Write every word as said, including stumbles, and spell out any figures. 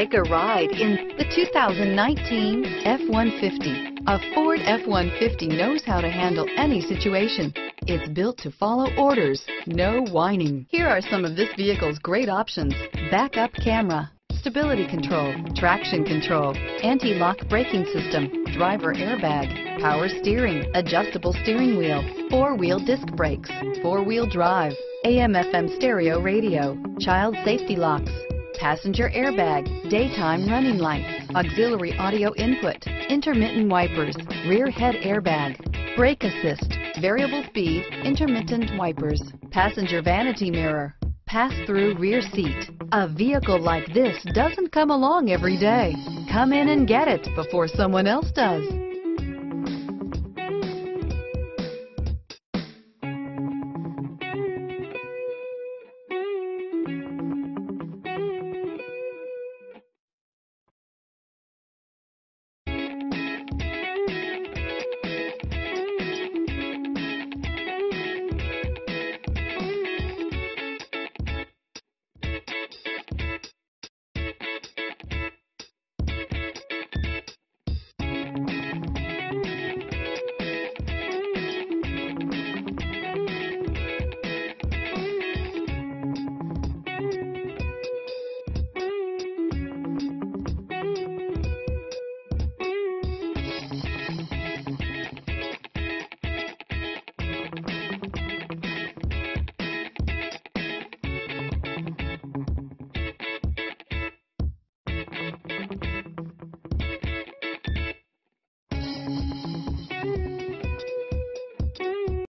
Take a ride in the two thousand nineteen F one fifty. A Ford F one fifty knows how to handle any situation. It's built to follow orders, no whining. Here are some of this vehicle's great options: backup camera, stability control, traction control, anti-lock braking system, driver airbag, power steering, adjustable steering wheel, four-wheel disc brakes, four-wheel drive, A M F M stereo radio, child safety locks, passenger airbag, daytime running lights, auxiliary audio input, intermittent wipers, rear head airbag, brake assist, variable speed, intermittent wipers, passenger vanity mirror, pass-through rear seat. A vehicle like this doesn't come along every day. Come in and get it before someone else does.